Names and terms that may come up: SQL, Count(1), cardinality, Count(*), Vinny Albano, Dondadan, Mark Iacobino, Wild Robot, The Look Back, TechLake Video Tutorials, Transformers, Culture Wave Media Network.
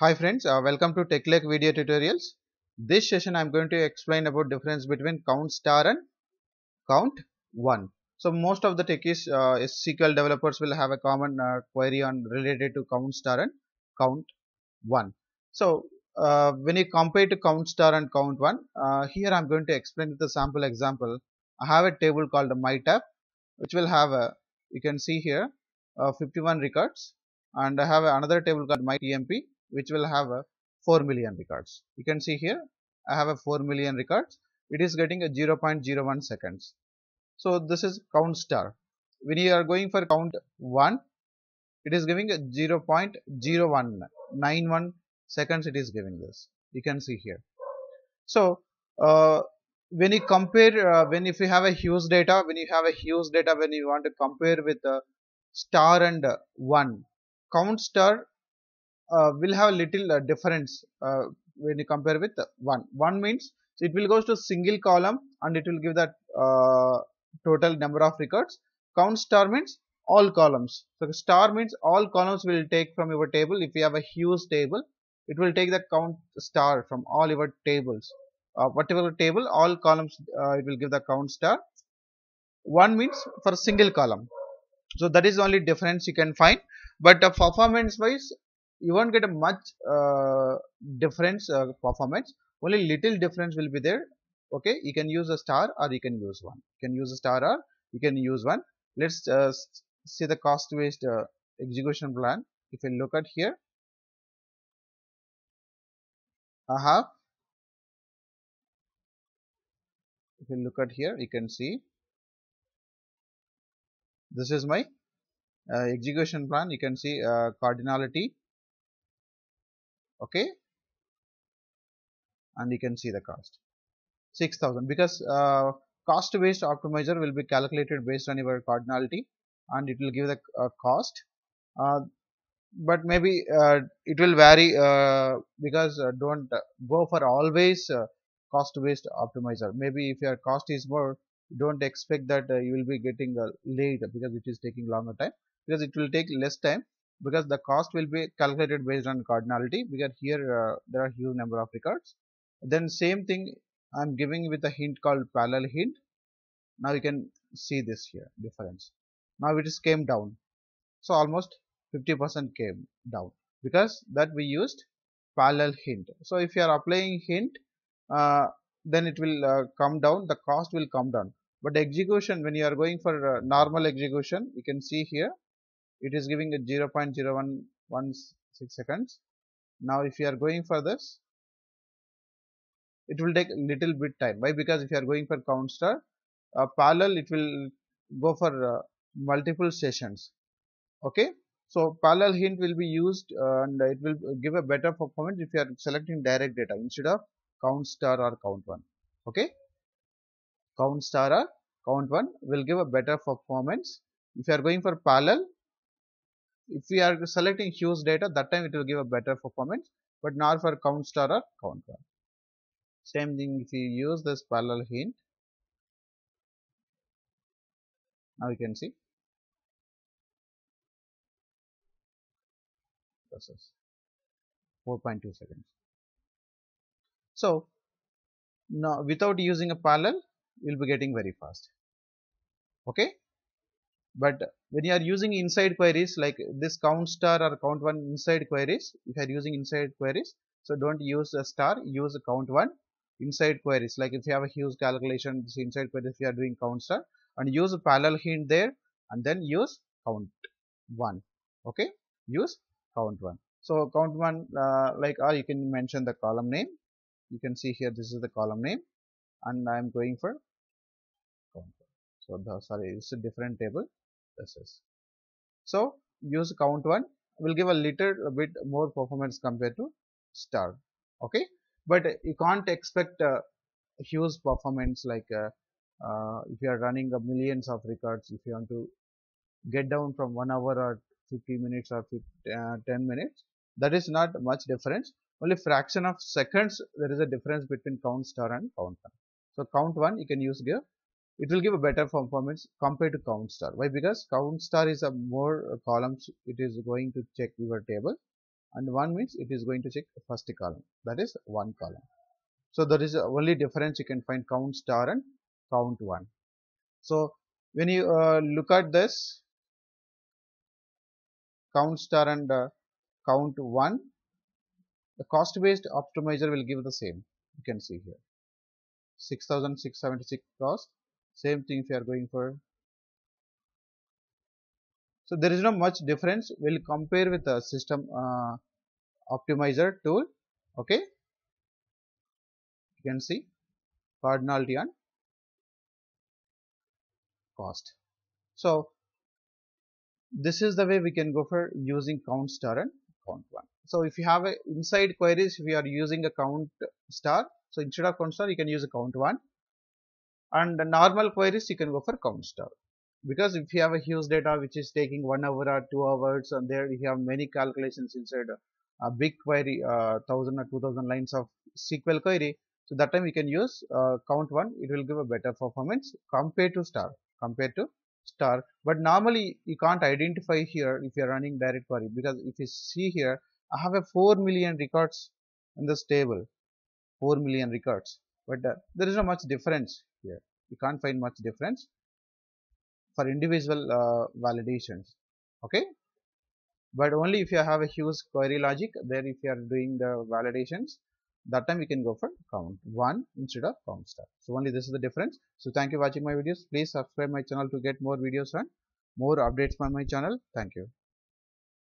Hi friends, welcome to TechLake Video Tutorials. This session I am going to explain about difference between Count(*) and Count(1). So most of the techies, SQL developers will have a common query on related to Count(*) and Count(1). So when you compare to Count(*) and Count(1), here I am going to explain with the sample example. I have a table called my tab, which will have a, you can see here 51 records, and I have another table called my TMP, which will have 4 million records. You can see here I have 4 million records. It is getting a 0.01 seconds. So this is Count(*). When you are going for Count(1), it is giving a 0.0191 seconds. It is giving this. You can see here. So when you compare, if you have a huge data, when you want to compare with star and 1, Count(*) will have a little difference when you compare with 1. 1 means it will go to single column and it will give that total number of records. Count(*) means all columns. So star means all columns will take from your table. If you have a huge table, it will take the Count(*) from all your tables. Whatever table, all columns it will give the Count(*). 1 means for single column. So that is the only difference you can find. But performance wise, you won't get a much difference performance. Only little difference will be there. Okay, you can use a star or you can use 1. You can use a star or you can use 1. Let's see the cost based execution plan. If you look at here, if you look at here, you can see this is my execution plan. You can see cardinality. Okay, and you can see the cost 6,000, because cost based optimizer will be calculated based on your cardinality and it will give the cost, but maybe it will vary because don't go for always cost based optimizer. Maybe if your cost is more, don't expect that you will be getting late because it is taking longer time, because it will take less time, because the cost will be calculated based on cardinality, because here there are huge number of records. Then same thing I am giving with a hint called parallel hint. Now you can see this here difference. Now it is came down. So almost 50% came down because that we used parallel hint. So if you are applying hint, then it will come down, the cost will come down. But execution, when you are going for normal execution, you can see here, it is giving a 0.0116 seconds. Now if you are going for this, it will take little bit time. Why? Because if you are going for Count(*), parallel it will go for multiple sessions. Okay, so parallel hint will be used and it will give a better performance if you are selecting direct data instead of Count(*) or Count(1). Okay, Count(*) or Count(1) will give a better performance if you are going for parallel. If we are selecting huge data, that time it will give a better performance, but not for Count(*) or Count(1). Same thing if you use this parallel hint. Now you can see this is 4.2 seconds. So now without using a parallel, you will be getting very fast. Okay, but when you are using inside queries like this Count(*) or Count(1) inside queries, if you are using inside queries, so don't use a star, use a Count(1) inside queries. Like if you have a huge calculation, this inside queries you are doing Count(*), and use a parallel hint there and then use Count(1). Okay, use Count(1). So Count(1), you can mention the column name. You can see here this is the column name and I am going for Count(1). So it's a different table. This is, so use Count(1) will give a little bit more performance compared to star. Okay, but you can't expect huge performance like if you are running millions of records. If you want to get down from 1 hour or 50 minutes or 10 minutes, that is not much difference. Only fraction of seconds there is a difference between Count(*) and Count(1). So Count(1) you can use here. It will give a better performance compared to Count(*). Why? Because Count(*) is a more columns it is going to check your table, and 1 means it is going to check first column, that is one column. So that is the only difference you can find count(*) and count(1). So when you look at this count(*) and count(1), the cost based optimizer will give the same. You can see here 6,676 cost, same thing if you are going for. So there is no much difference. We'll compare with the system optimizer tool. Okay, you can see cardinality and cost. So this is the way we can go for using count(*) and count(1). So if you have a inside queries, we are using a count(*). So instead of count(*), you can use a count(1), and the normal queries you can go for count(*). Because if you have a huge data which is taking 1 hour or 2 hours, and there you have many calculations inside a big query, 1,000 or 2,000 lines of SQL query, so that time you can use count(1). It will give a better performance compared to count(*). But normally you can't identify here if you are running direct query, because if you see here, I have a 4 million records in this table, 4 million records, but there is not much difference here. You can't find much difference for individual validations. Okay, but only if you have a huge query logic, there if you are doing the validations, that time you can go for count(1) instead of count(*). So only this is the difference. So thank you for watching my videos. Please subscribe my channel to get more videos and more updates from my channel. Thank you.